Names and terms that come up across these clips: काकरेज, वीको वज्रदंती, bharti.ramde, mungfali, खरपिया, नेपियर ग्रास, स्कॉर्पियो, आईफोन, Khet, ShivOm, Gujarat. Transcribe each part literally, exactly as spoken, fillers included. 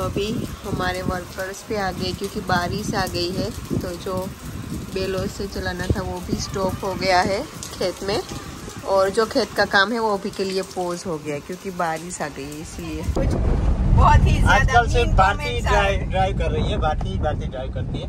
तो अभी हमारे वर्कर्स पे आ गए क्योंकि बारिश आ गई है, तो जो बेलों से चलाना था वो भी स्टॉप हो गया है खेत में, और जो खेत का काम है वो अभी के लिए पोज हो गया क्योंकि बारिश आ गई है। इसलिए कुछ बहुत ही आजकल से भारती ड्राइव कर रही है, भारती भारती ड्राइव करती है,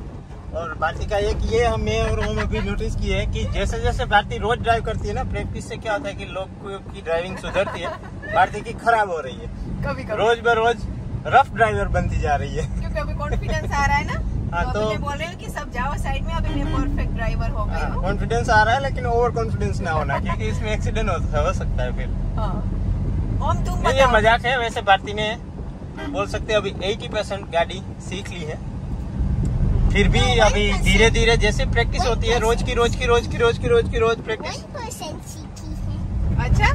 और भारती का एक ये हमें और ओम अभी नोटिस किए है कि जैसे जैसे भारती रोज ड्राइव करती है ना, प्रैक्टिस से क्या होता है कि लोग की ड्राइविंग सुधरती है, भारती की खराब हो रही है, कभी कभी रोज ब रोज रफ ड्राइवर बनती जा रही है क्योंकि अभी कॉन्फिडेंस आ रहा है ना। हाँ तो, तो बोल रहे हो कि सब जाओ साइड में, अभी मैं परफेक्ट ड्राइवर हो गई हूं। कॉन्फिडेंस आ रहा है लेकिन ओवर कॉन्फिडेंस ना होना क्योंकि इसमें एक्सीडेंट हो सकता है फिर। हाँ। ओम तुम बताओ। ये मजाक है, वैसे भारती ने बोल सकते अभी अस्सी परसेंट गाड़ी सीख ली है, फिर भी तो अभी धीरे धीरे जैसे प्रैक्टिस होती है रोज की रोज की रोज की रोज की रोज की रोज प्रैक्टिस। अच्छा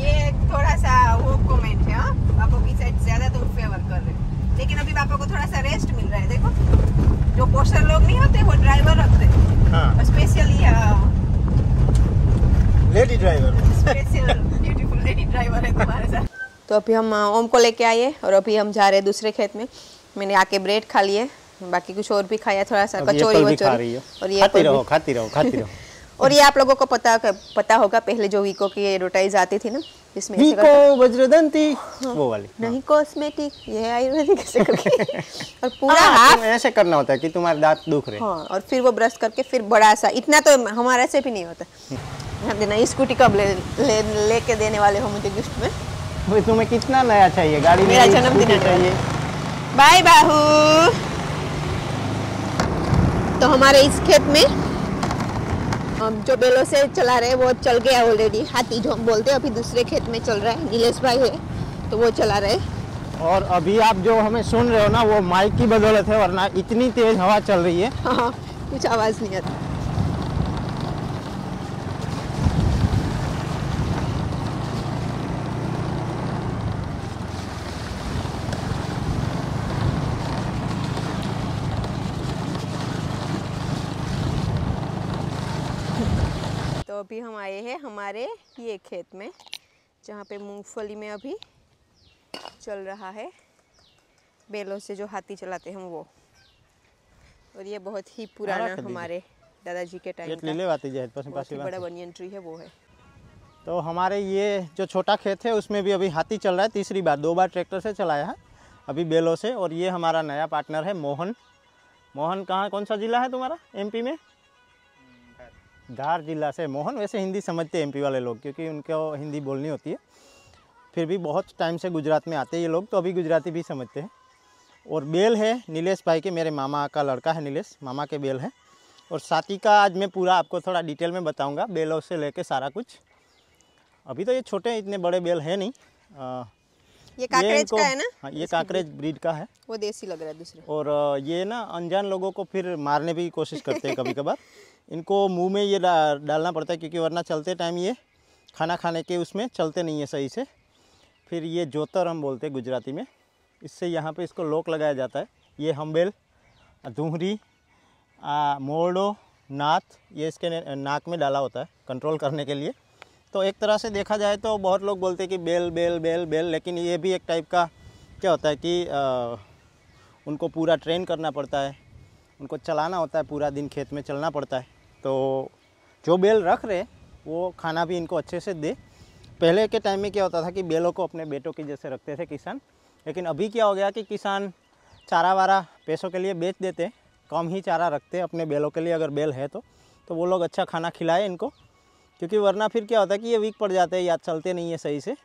ये थोड़ा सा वो कमेंट है, बापू की साइड ज्यादा तुम फेवर कर रहे हो, लेकिन अभी पापा को थोड़ा सा रेस्ट मिल रहा है। देखो जो पोस्टर लोग नहीं होते वो ड्राइवर होते हैं। हाँ। Specially lady driver, special beautiful lady driver है तुम्हारे साथ। तो अभी हम ओम को लेके आए और अभी हम जा रहे हैं दूसरे खेत में। मैंने आके ब्रेड खा लिए, बाकी कुछ और भी खाया, थोड़ा सा कचौरी वचौरी, और ये खाती रहो खाती रहो खाती रहो। और ये आप लोगों को पता पता होगा, पहले जो वीको की एडवर्टाइज आती थी ना, इसमें वीको वज्रदंती वो वाली नहीं कॉस्मेटिक, ये आयुर्वेदिक ऐसे करके और पूरा हाथ ऐसे करना होता है कि तुम्हारे दांत दुख रहे। हाँ, और फिर वो ब्रश करके फिर बड़ा सा, इतना तो हमारे से भी नहीं होता। हम नई स्कूटी कब ले, ले, ले के देने वाले हो मुझे गिफ्ट में? भाई तुम्हें कितना नया चाहिए? गाड़ी मेरा जन्मदिन चाहिए। बाय बाहू। तो हमारे इस खेत में जो बेलों से चला रहे हैं वो चल गया ऑलरेडी, हाथी जो हम बोलते हैं। अभी दूसरे खेत में चल रहा है, नीलेश भाई है तो वो चला रहे हैं। और अभी आप जो हमें सुन रहे हो ना वो माइक की बदौलत है, वरना इतनी तेज हवा चल रही है। हाँ, कुछ आवाज नहीं आती। अभी हम आए हैं हमारे ये खेत में जहाँ पे मूंगफली में अभी चल रहा है बेलों से जो हाथी चलाते हैं वो, और ये बहुत ही पुराना हमारे दादाजी के टाइम का बड़ा बनियन ट्री है वो है। तो हमारे ये जो छोटा खेत है उसमें भी अभी हाथी चल रहा है, तीसरी बार, दो बार ट्रैक्टर से चलाया है अभी बेलों से। और ये हमारा नया पार्टनर है मोहन। मोहन कहाँ, कौन सा जिला है तुम्हारा एम पी में? धार जिला से मोहन। वैसे हिंदी समझते एमपी वाले लोग क्योंकि उनको हिंदी बोलनी होती है, फिर भी बहुत टाइम से गुजरात में आते हैं ये लोग तो अभी गुजराती भी समझते हैं। और बेल है नीलेश भाई के, मेरे मामा का लड़का है नीलेश, मामा के बेल है। और साथी का आज मैं पूरा आपको थोड़ा डिटेल में बताऊंगा, बेलों से लेके सारा कुछ। अभी तो ये छोटे इतने बड़े बेल है नहीं। आ, ये काकरेज का है ना? हाँ, ये काकरेज ब्रीड का है, वो देसी लग रहा है दूसरे। और ये ना अनजान लोगों को फिर मारने भी कोशिश करते हैं कभी कभार। इनको मुंह में ये डा, डालना पड़ता है क्योंकि वरना चलते टाइम ये खाना खाने के उसमें चलते नहीं है सही से। फिर ये जोतर हम बोलते हैं गुजराती में, इससे यहाँ पे इसको लोक लगाया जाता है। ये हम्बेल, धूहरी, मोरडो, नाथ, ये इसके नाक में डाला होता है कंट्रोल करने के लिए। तो एक तरह से देखा जाए तो बहुत लोग बोलते हैं कि बेल बेल बेल बेल, लेकिन ये भी एक टाइप का क्या होता है कि आ, उनको पूरा ट्रेन करना पड़ता है, उनको चलाना होता है, पूरा दिन खेत में चलना पड़ता है। तो जो बेल रख रहे वो खाना भी इनको अच्छे से दे। पहले के टाइम में क्या होता था कि बेलों को अपने बेटों की जैसे रखते थे किसान, लेकिन अभी क्या हो गया कि किसान चारा वारा पैसों के लिए बेच देते, कम ही चारा रखते अपने बेलों के लिए। अगर बेल है तो तो वो लोग अच्छा खाना खिलाए इनको, क्योंकि वरना फिर क्या होता है कि ये वीक पड़ जाते हैं या चलते नहीं है सही से।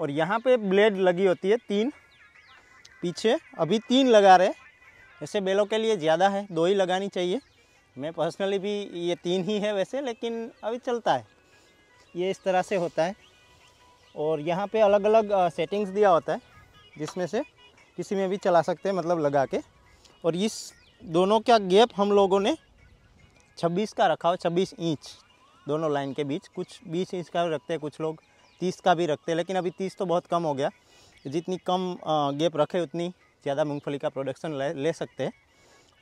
और यहाँ पर ब्लेड लगी होती है तीन, पीछे अभी तीन लगा रहे। ऐसे बेलों के लिए ज़्यादा है, दो ही लगानी चाहिए। मैं पर्सनली भी ये तीन ही है वैसे, लेकिन अभी चलता है। ये इस तरह से होता है और यहाँ पे अलग अलग सेटिंग्स दिया होता है जिसमें से किसी में भी चला सकते हैं, मतलब लगा के। और इस दोनों का गैप हम लोगों ने छब्बीस का रखा हो, छब्बीस इंच दोनों लाइन के बीच। कुछ बीस इंच का भी रखते हैं, कुछ लोग तीस का भी रखते हैं, लेकिन अभी तीस तो बहुत कम हो गया। जितनी कम गैप रखे उतनी ज़्यादा मूंगफली का प्रोडक्शन ले, ले सकते हैं।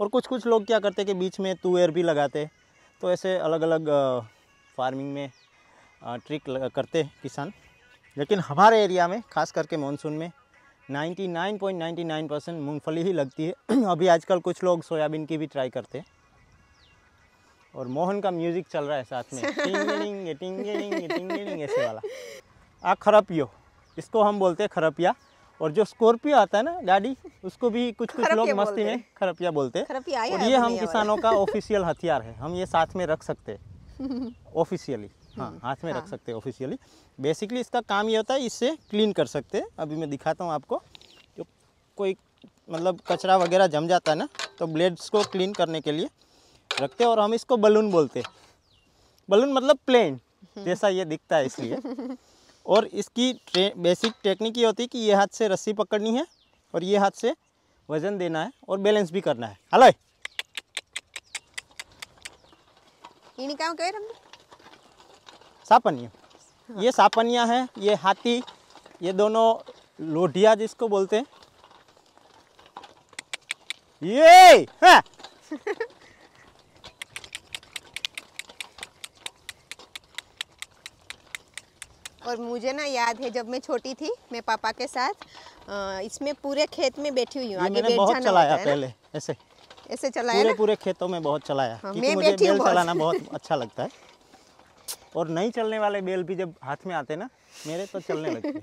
और कुछ कुछ लोग क्या करते हैं कि बीच में तुअर भी लगाते, तो ऐसे अलग अलग फार्मिंग में ट्रिक करते किसान। लेकिन हमारे एरिया में खास करके मानसून में निन्यानवे पॉइंट निन्यानवे परसेंट मूँगफली ही लगती है। अभी आजकल कुछ लोग सोयाबीन की भी ट्राई करते हैं। और मोहन का म्यूजिक चल रहा है साथ में, टिंगलिंग टिंगलिंग टिंगलिंग ऐसे वाला। आ खरपियो, इसको हम बोलते हैं खरपिया। और जो स्कॉर्पियो आता है ना गाड़ी, उसको भी कुछ कुछ लोग मस्ती में खरपिया बोलते हैं। और ये हम किसानों का ऑफिशियल हथियार है, हम ये साथ में रख सकते हैं ऑफिशियली। हाँ, हाथ में हाँ। रख सकते हैं ऑफिशियली। बेसिकली इसका काम ये होता है, इससे क्लीन कर सकते हैं। अभी मैं दिखाता हूँ आपको। जो कोई मतलब कचरा वगैरह जम जाता है ना, तो ब्लेड्स को क्लीन करने के लिए रखते हैं। और हम इसको बलून बोलते हैं। बलून मतलब प्लेन जैसा ये दिखता है, इसलिए। और इसकी बेसिक टेक्निक ये होती है कि ये हाथ से रस्सी पकड़नी है और ये हाथ से वजन देना है और बैलेंस भी करना है। हेलो, ये निकाम कह रहे हैं सापनिया। हाँ। ये सापनिया है, ये हाथी, ये दोनों लोढ़िया जिसको बोलते हैं ये हाँ। और मुझे ना याद है, जब मैं छोटी थी मैं पापा के साथ इसमें पूरे खेत में बैठी हुई हूँ। आगे मैंने बहुत चलाया पहले, ऐसे ऐसे चलाया पूरे पूरे खेतों में बहुत चलाया। हाँ, मैं मुझे बैल चलाना बहुत अच्छा लगता है। और नहीं चलने वाले बेल भी जब हाथ में आते ना मेरे, तो चलने लगते।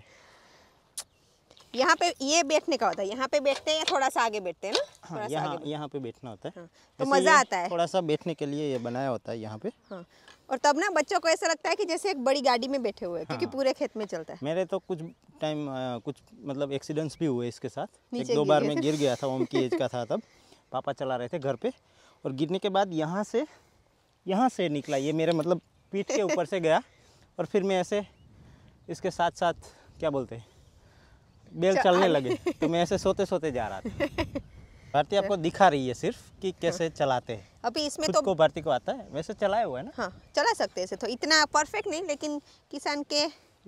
यहाँ पे ये बैठने का होता है, यहाँ पे बैठते हैं या थोड़ा सा आगे बैठते हैं ना। हाँ, यहाँ यहाँ पे बैठना होता है। हाँ, तो मजा आता है। थोड़ा सा बैठने के लिए ये बनाया होता है यहाँ पे। हाँ, और तब ना बच्चों को ऐसा लगता है कि जैसे एक बड़ी गाड़ी में बैठे हुए हैं। हाँ, क्योंकि पूरे खेत में चलता है। मेरे तो कुछ टाइम कुछ मतलब एक्सीडेंट्स भी हुए इसके साथ। एक दो बार में गिर गया था, ओम की एज का था तब, पापा चला रहे थे घर पे। और गिरने के बाद यहाँ से यहाँ से निकला ये, मेरे मतलब पीठ के ऊपर से गया। और फिर मैं ऐसे इसके साथ साथ क्या बोलते हैं, बेल चलने लगे। तो मैं ऐसे सोते सोते जा रहा था। भारती आपको दिखा रही है सिर्फ कि कैसे चलाते हैं। अभी इसमें तो को भारती को आता है, वैसे चलाए हुआ है ना। हाँ, चला सकते हैं। तो इतना परफेक्ट नहीं, लेकिन किसान के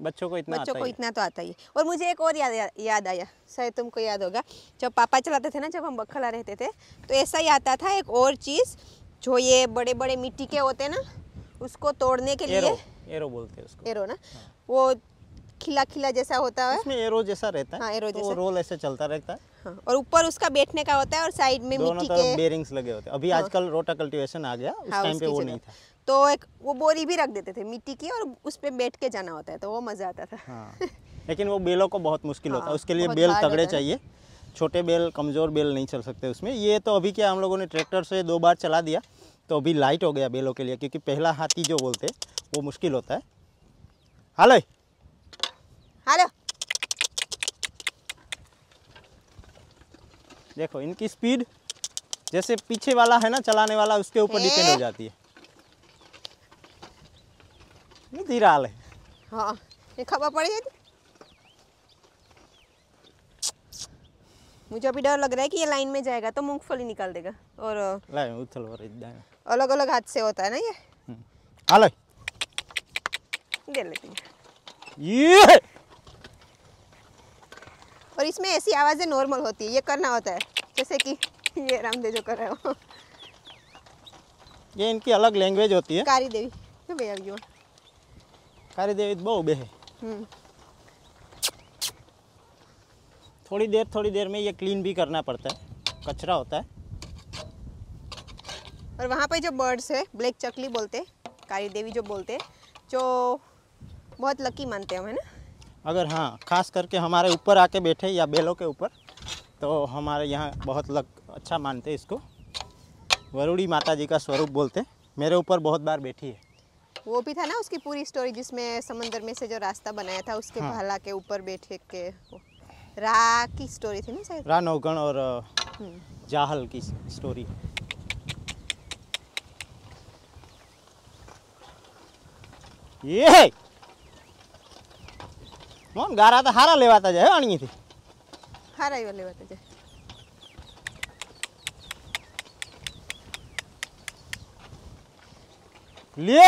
बच्चों को इतना बच्चों आता को इतना तो आता ही। और मुझे एक और याद या, याद आया, शायद तुमको याद होगा। जब पापा चलाते थे ना, जब हम बखला रहते थे, तो ऐसा ही आता था एक और चीज़, जो ये बड़े बड़े मिट्टी के होते ना, उसको तोड़ने के एरो, लिए एरो बोलते हैं उसको। एरो ना। हाँ। वो खिला खिला जैसा होता है, इसमें एरो जैसा रहता है। हाँ, एरो तो जैसा। रोल ऐसे चलता रहता है। हाँ, और ऊपर उसका बैठने का होता है और साइड में मिट्टी के बेरिंग्स लगे होते हैं। अभी हाँ, आजकल रोटा कल्टीवेशन आ गया, उस हाँ, टाइम पे वो नहीं था। तो एक वो बोरी भी रख देते थे मिट्टी की, और उस पे बैठ के जाना होता है, तो वो मजा आता था। लेकिन वो बेलों को बहुत मुश्किल होता है, उसके लिए बेल तगड़े चाहिए। छोटे बेल, कमजोर बेल नहीं चल सकते उसमें। ये तो अभी क्या हम लोगों ने ट्रैक्टर से दो बार चला दिया, तो अभी लाइट हो गया बेलों के लिए, क्योंकि पहला हाथी जो बोलते वो मुश्किल होता है। हेलो हेलो, देखो इनकी स्पीड, जैसे पीछे वाला है ना चलाने वाला, उसके ऊपर डिपेंड हो जाती है। ये धीरा है। हाँ, ये खबर पड़ जाती। मुझे अभी डर लग रहा है कि ये लाइन में जाएगा तो मूंगफली निकाल देगा। और लाइन उथल और अलग अलग हाथ से होता है ना ये। हेलो, दे लेते हैं ये। और इसमें ऐसी आवाजें नॉर्मल होती है, ये करना होता है, जैसे कि ये रामदेव जो कर रहे हो। ये इनकी अलग लैंग्वेज होती है। कारी देवी तो भैया क्यों, कारी देवी बहु बे है। थोड़ी देर थोड़ी देर में ये क्लीन भी करना पड़ता है, कचरा होता है। और वहाँ पे जो बर्ड्स है, ब्लैक चकली बोलते हैं, कारी देवी जो बोलते हैं, जो बहुत लकी मानते हैं ना अगर। हाँ, खास करके हमारे ऊपर आके बैठे या बेलों के ऊपर, तो हमारे यहाँ बहुत लक अच्छा मानते हैं इसको। वरुड़ी माता जी का स्वरूप बोलते हैं। मेरे ऊपर बहुत बार बैठी है। वो भी था ना उसकी पूरी स्टोरी, जिसमें समंदर में से जो रास्ता बनाया था उसके भाला हाँ। के ऊपर बैठे के रा की स्टोरी थी ना शायद, रा नौगण और जाहल की स्टोरी। ये मोम गारा तो हारा लेवाता जाए, अणी थी हारा ही लेवाता जाए। ले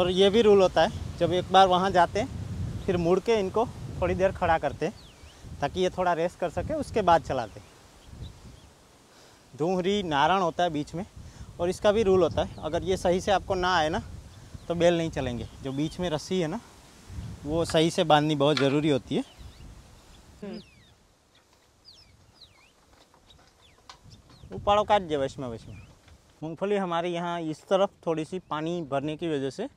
और ये भी रूल होता है, जब एक बार वहाँ जाते हैं फिर मुड़ के इनको थोड़ी देर खड़ा करते हैं ताकि ये थोड़ा रेस्ट कर सके, उसके बाद चलाते। धूहरी नारायण होता है बीच में और इसका भी रूल होता है, अगर ये सही से आपको ना आए ना तो बेल नहीं चलेंगे। जो बीच में रस्सी है ना वो सही से बांधनी बहुत ज़रूरी होती है। उपाड़ो काट जाए वैश्मा वैश्मा। मूंगफली हमारे यहाँ इस तरफ थोड़ी सी पानी भरने की वजह से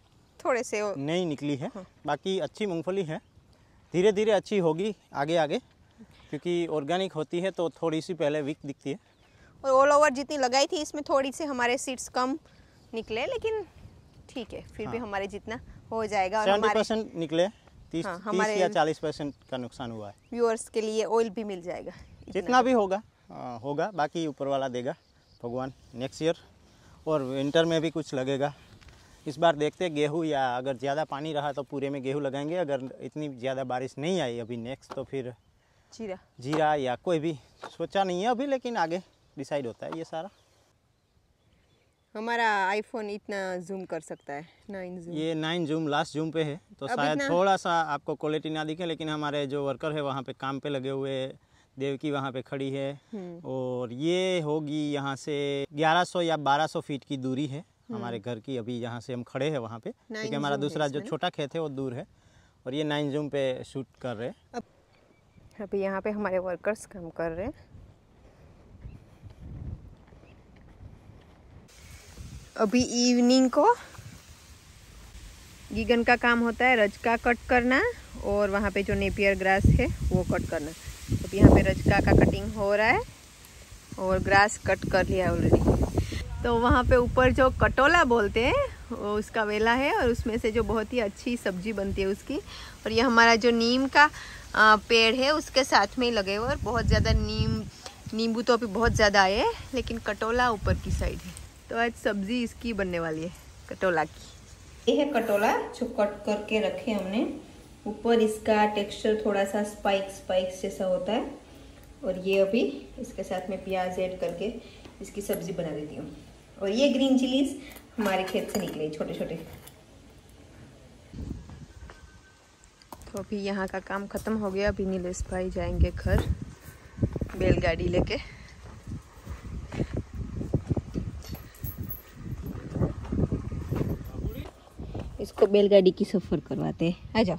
थोड़े से नहीं निकली है, बाकी अच्छी मूंगफली है, धीरे धीरे अच्छी होगी आगे आगे, क्योंकि ऑर्गेनिक होती है तो थोड़ी सी पहले वीक दिखती है। और ऑल ओवर जितनी लगाई थी इसमें थोड़ी सी हमारे सीड्स कम निकले, लेकिन ठीक है फिर हाँ। भी हमारे जितना हो जाएगा। और हमारे सेवेंटी परसेंट निकले, तीस, हाँ, हमारे तीस या चालीस परसेंट का नुकसान हुआ है। व्यूअर्स के लिए ऑयल भी मिल जाएगा, जितना भी होगा आ, होगा, बाकी ऊपर वाला देगा भगवान नेक्स्ट ईयर। और विंटर में भी कुछ लगेगा, इस बार देखते गेहूँ, या अगर ज़्यादा पानी रहा तो पूरे में गेहूँ लगाएंगे, अगर इतनी ज़्यादा बारिश नहीं आई अभी नेक्स्ट तो फिर जीरा जीरा या कोई भी सोचा नहीं है अभी, लेकिन आगे डिसाइड होता है ये सारा। हमारा आईफोन इतना जूम कर सकता है, नाइन जूम, ये नाइन जूम लास्ट जूम पे है तो शायद थोड़ा सा आपको क्वालिटी ना दिखे, लेकिन हमारे जो वर्कर है वहाँ पे काम पे लगे हुए, देवकी वहाँ पे खड़ी है। और ये होगी यहाँ से ग्यारह सौ या बारह सौ फीट की दूरी है हमारे घर की, अभी यहाँ से हम खड़े हैं वहाँ पे, क्योंकि हमारा दूसरा जो छोटा खेत है वो दूर है, और ये नाइन जूम पे शूट कर रहे हैं। अभी यहाँ पे हमारे वर्कर्स काम कर रहे हैं। अभी इवनिंग को गीगन का काम होता है, रजका कट करना, और वहाँ पे जो नेपियर ग्रास है वो कट करना। अब यहाँ पे रजका का कटिंग हो रहा है और ग्रास कट कर लिया ऑलरेडी। तो वहाँ पे ऊपर जो कटोला बोलते हैं उसका वेला है, और उसमें से जो बहुत ही अच्छी सब्जी बनती है उसकी। और ये हमारा जो नीम का पेड़ है उसके साथ में ही लगे हुए, और बहुत ज़्यादा नीम नींबू तो अभी बहुत ज़्यादा आए हैं, लेकिन कटोला ऊपर की साइड है। तो आज सब्जी इसकी बनने वाली है, कटोला की। ये है कटोला जो कट करके रखे हमने, ऊपर इसका टेक्सचर थोड़ा सा स्पाइक स्पाइक्स जैसा होता है। और ये अभी इसके साथ में प्याज ऐड करके इसकी सब्जी बना देती हूँ। और ये ग्रीन चिलीज हमारे खेत से निकले छोटे छोटे। तो अभी यहाँ का काम खत्म हो गया, अभी नीलेश भाई जाएंगे घर बैलगाड़ी लेके। इसको बैलगाड़ी की सफर करवाते हैं। आ जाओ।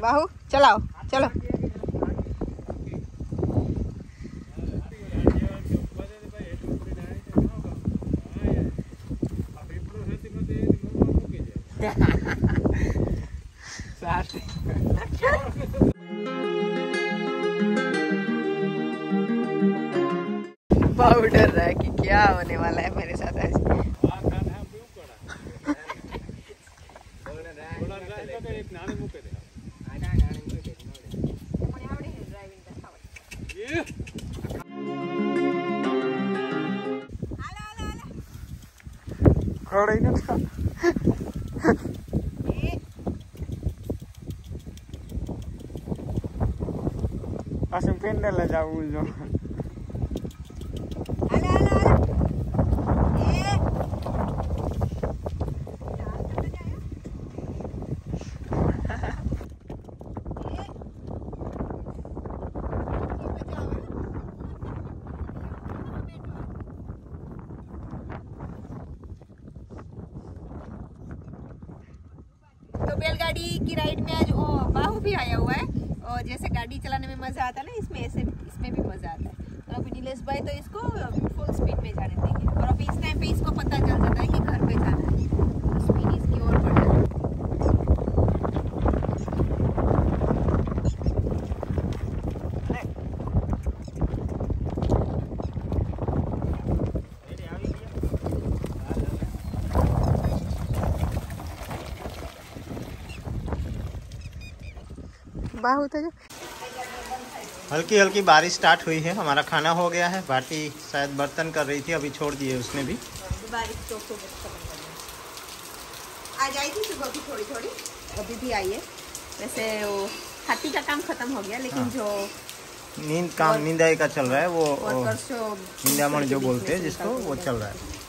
बाहु चलाओ, चलो। डर रहा है कि क्या होने वाला है मेरे साथ आज। ले जाऊ जो बैलगाड़ी की राइड में आज ओ बाहु भी आया हुआ है। और जैसे गाड़ी चलाने में मजा आता है ना, इसमें ऐसे इसमें भी मजा आता है। तो अभी नीलेश भाई तो इसको फुल स्पीड में जाने देंगे, और अभी इस टाइम पे इसको पता चल जाता है कि घर पे जाना है, स्पीड इसकी और बढ़ जाती है। हल्की हल्की बारिश स्टार्ट हुई है। हमारा खाना हो गया है, भारती शायद बर्तन कर रही थी, अभी छोड़ दिए उसने भी। बारिश तो आज आई थी सुबह की थोड़ी थोड़ी, अभी भी आई है। वैसे वो हाथी का काम खत्म हो गया, लेकिन हाँ। जो नींद काम नींदा का चल रहा है, वो निंदामण जो बोलते हैं जिसको, वो चल रहा है।